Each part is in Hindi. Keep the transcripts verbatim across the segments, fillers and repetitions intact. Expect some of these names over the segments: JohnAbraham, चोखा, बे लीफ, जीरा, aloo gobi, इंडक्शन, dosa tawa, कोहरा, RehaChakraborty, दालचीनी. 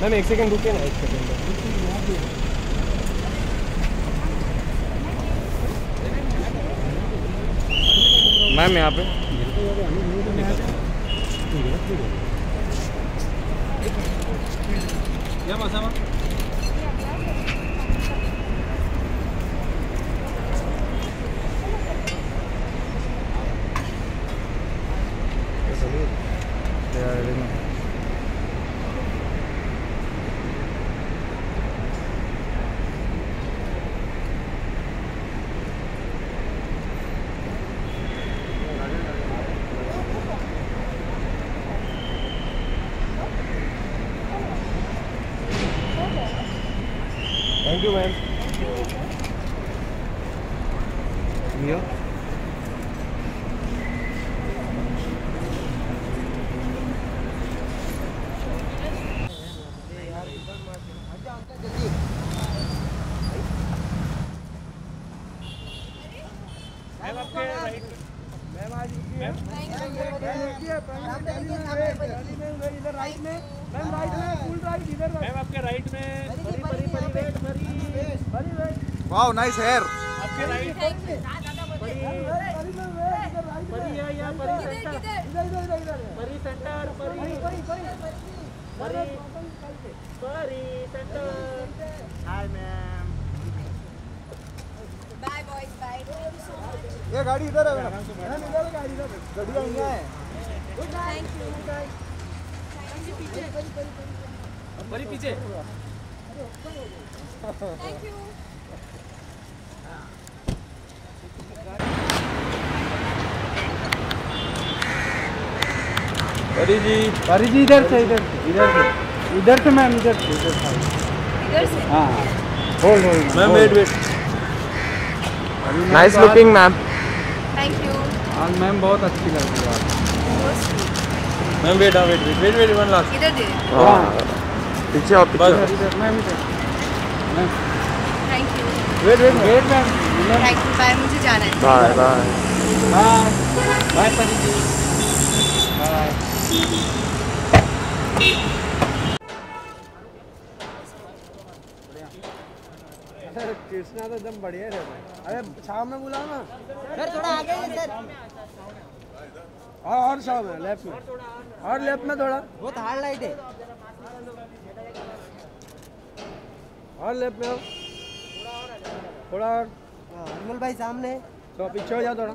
मैम एक सेकेंड रुके ना, एक सेकेंड मैम यहाँ पे थैंक यू मैम। भैया वाओ नाइस हेयर। आपके राइट ये गाड़ी इधर है परी पीछे। Thank you. परी जी परी जी इधर से इधर से इधर से इधर से मैम इधर से इधर से इधर से हाँ hold hold ma'am wait wait. Nice looking ma'am. Thank you. आज मैम बहुत अच्छी लग रही है आप। Ma'am wait wait wait wait wait one last इधर दे हाँ पीछे आप पीछे मैम इधर ma'am. Thank you. Wait wait wait ma'am. Thank you bye मुझे जाना है। बाय बाय बाय बाय परी जी बाय। कृष्णा तो एकदम बढ़िया है भाई। अरे शाम में बुलाओ ना सर, थोड़ा आगे सर और और शाम में लेफ्ट में और लेफ्ट में थोड़ा बहुत हार्ड लाइट है और लेफ्ट में थोड़ा और अनमोल भाई सामने तो पीछे हो जाओ थोड़ा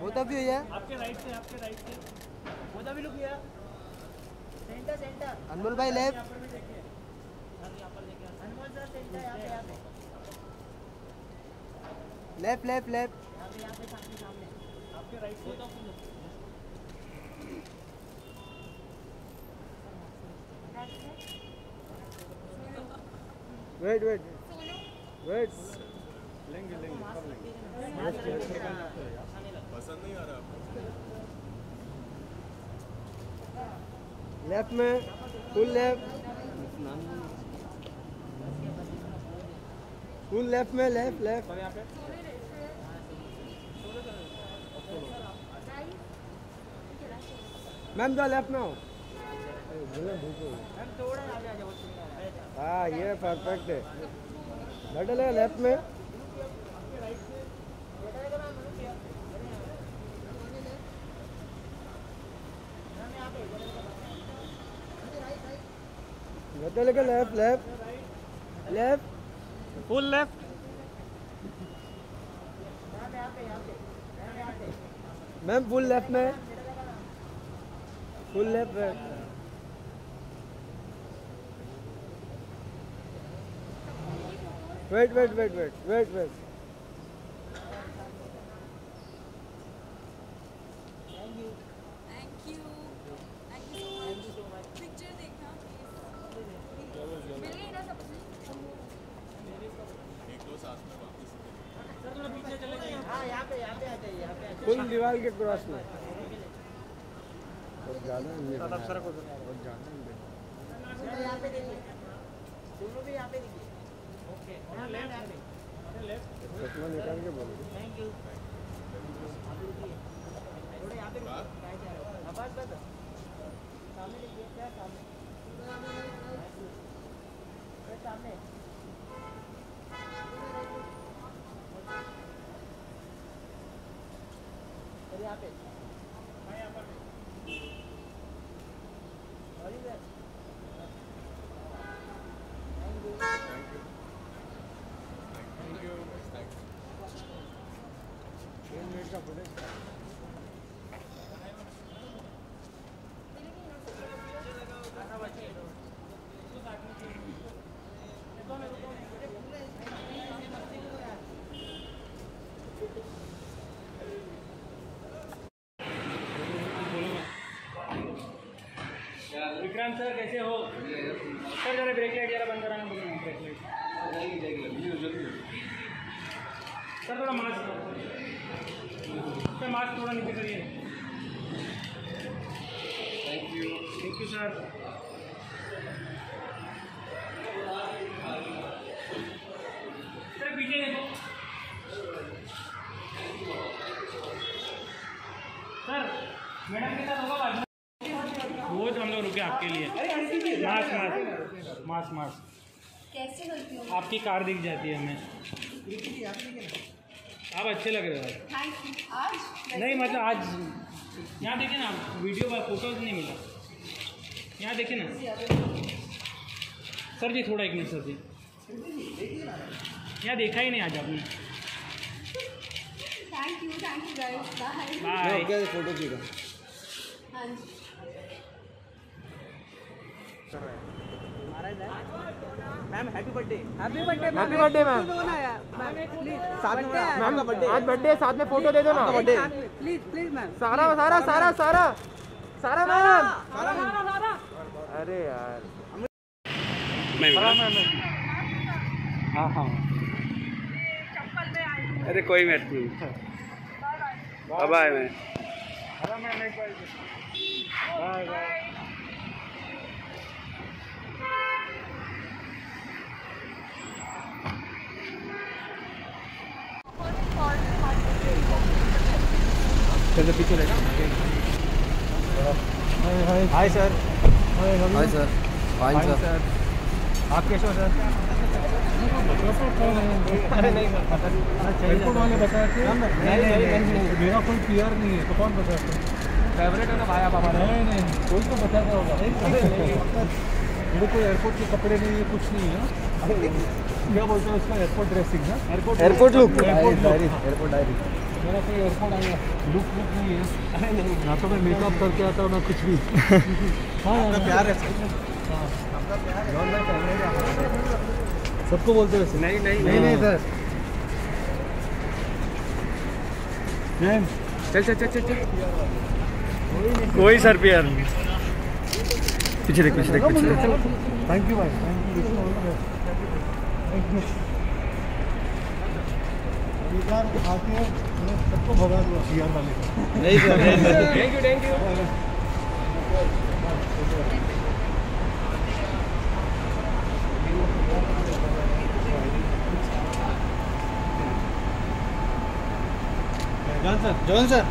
वो तभी हो यार आपके राइट से आपके राइट से वो तभी लुक यार सेंटर सेंटर अनमोल भाई लेफ्ट यहां पर भी देखिए यहां पर देखिए अनमोल सर सेंटर यहां पे यहां पे लेफ्ट लेफ्ट लेफ्ट यहां पे यहां पे सामने सामने आपके राइट से तो वेट वेट वेट लेंगे लेंगे सब लेंगे पसंद नहीं आ रहा आपको। लेफ्ट में फुल लेफ्ट फुल लेफ्ट में लेफ्ट लेफ्ट यहाँ पे मैम जो लेफ्ट में हो हाँ ये परफेक्ट है बैठे ले लेफ्ट में left left left left full left ma'am full left में फुल लेफ्ट में wait wait wait wait wait wait full दीवार के क्रॉस में बहुत ज्यादा बहुत ज्यादा यहां पे देखिए दोनों भी यहां पे देखिए ओके और लेफ्ट और लेफ्ट चश्मा निकाल के बोलो। थैंक यू थोड़े यहां पे बैठ जा रहे हो सामने यहाँ पे यहाँ पर विक्रम सर कैसे हो सर? जरा ब्रेक लाइट जरा बंद कराना बोलो। ब्रेक लाइट सर थोड़ा मास्क सर मास्क थोड़ा नीचे करिए। Thank you thank you sir. Sir पीछे देखो सर। मैडम के साथ होगा रोज हम लोग रुके आपके लिए। मास्क मास्क मास्क मास्क कैसे होती हो? आपकी कार दिख जाती है हमें। आप अच्छे लग रहे हो आज। नहीं मतलब आज यहाँ देखे ना वीडियो पर फोटोज नहीं मिला। यहाँ देखे ना सर जी थोड़ा एक मिनट सर जी। यहाँ देखा ही नहीं आज आपने। Thank you thank you bye. Photo जी ma'am happy birthday. Happy birthday ma'am. Happy birthday ma'am. साथ में मैम का बर्थडे आज बर्थडे साथ में फोटो दे दो ना। Birthday please please ma'am. सारा सारा सारा सारा सारा मैम सारा सारा। अरे यार मैम हाँ हाँ चप्पल में आई। अरे कोई मैट नहीं। Bye ma'am. अरे मैम एक बार बाय बाय। सर पीछे लेगा। Hi hi hi sir. Hi sir fine sir. आप कैसे हो सर? अरे नहीं सर पता नहीं एयरपोर्ट वाले बता के। नहीं मेरा कोई पीआर नहीं है तो कौन बता फेवरेट है ना भाई आप हमारा। नहीं नहीं कोई तो बता रहा होगा। मेरे कोई एयरपोर्ट के कपड़े नहीं है कुछ नहीं है। मैं बोलता हूँ उसका एयरपोर्ट ड्रेसिंग ना एयरपोर्ट लुक एयरपोर्ट डायरी। मेरा कोई एयरपोर्ट आया लुक लुक नहीं है ना तो मैं मेकअप करके आता हूँ ना कुछ भी। हाँ आपका प्यार है सबको बोलते हैं। नहीं नहीं नहीं नहीं सर। मैम चल चल चल चल चल कोई सर प्यार पीछे देख पीछे देख पीछे। थैंक यू भाई थैंक यू। सबको भगा दो यार वाले। नहीं sir thank you thank you. John sir John sir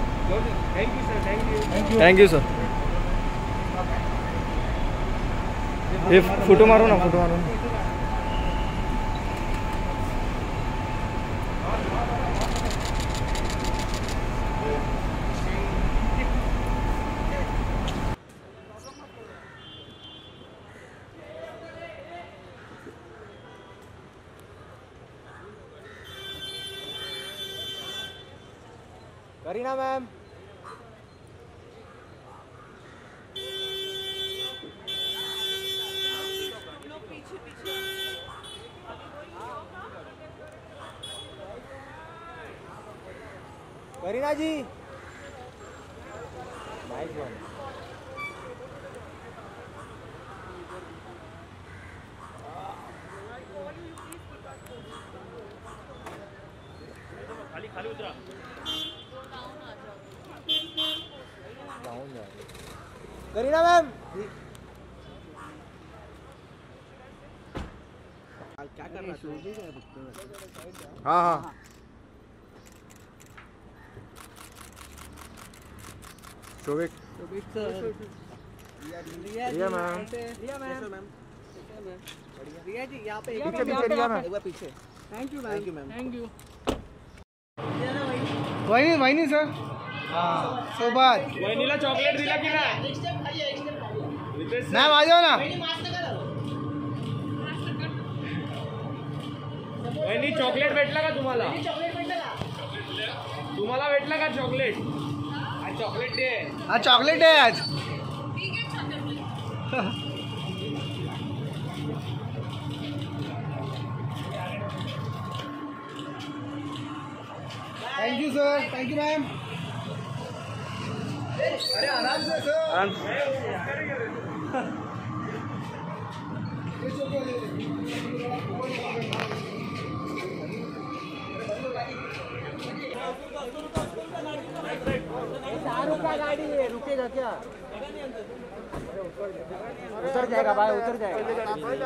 thank you sir thank you thank you thank you sir. ये फोटो मारो ना फोटो मारो ना। Kareena ma'am Kareena ji nice one. खाली खाली उतरा करीना मैम क्या कर रहा? हाँ हाँ Shobhik Shobhik sir. Riya ma'am Riya ma'am Riya ji यहाँ पे पीछे पीछे रिया मैम एक बार पीछे। Thank you thank you ma'am thank you. वही वही नहीं सर सोबात वही नीला चॉकलेट दिला कि ना मैम आ जाओ ना वही चॉकलेट भेटला का तुम्हाला तुम्हाला भेटला का चॉकलेट आज चॉकलेट डे आज चॉकलेट डे आज thank you sir thank you ma'am. अरे आराम से गाड़ी रुकेगा क्या उतर जाएगा भाई उतर जाएगा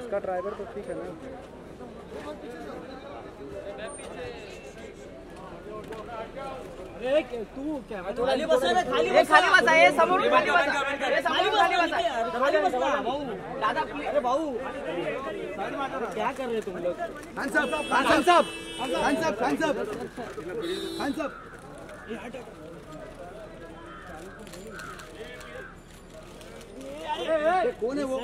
उसका ड्राइवर तो ठीक है ना तू क्या खाली बस है खाली बस आहे समोर खाली बस आहे खाली बस आहे खाली बस ना भाऊ दादा अरे भाऊ क्या कर रहे तुम लोग। खान साहब खान साहब खान साहब खान साहब खान साहब ये कौन है वो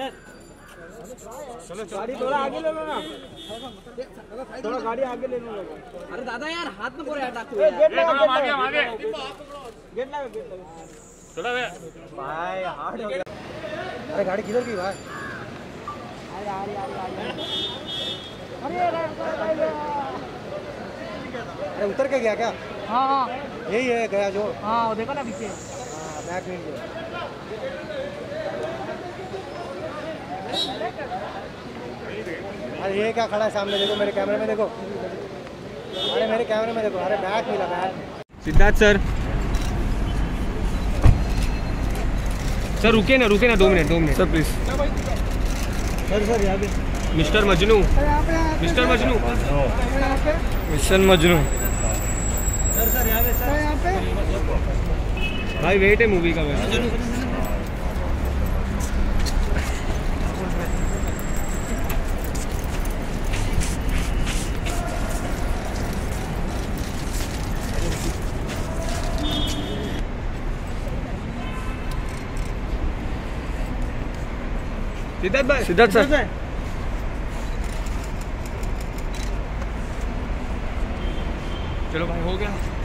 चलो गाड़ी थोड़ा आगे ले लो ना थोड़ा गाड़ी आगे ले लो। अरे दादा यार हाथ में बोरा टाकू गेट लगा आगे आगे गेट लगा गेट लगा थोड़ा भाई हार्ड हो गया। अरे गाड़ी किधर गई भाई। अरे आ रही आ रही अरे अरे उतर के गया क्या। हां हां यही है गया जो हां वो देखो ना पीछे हां बैक में अरे ये क्या खड़ा है सामने देखो मेरे कैमरे में देखो अरे मेरे कैमरे में देखो अरे बैग मिला बैग। सिद्धार्थ सर सर रुके ना रुके ना दो मिनट दो minute sir please sir sir यहाँ पे mister Majnu mister Majnu mister Majnu sir sir यहाँ पे सर यहाँ पे भाई वेट है मूवी का भाई सिद्धार्थ भाई सिद्धार्थ सर चलो भाई हो गया।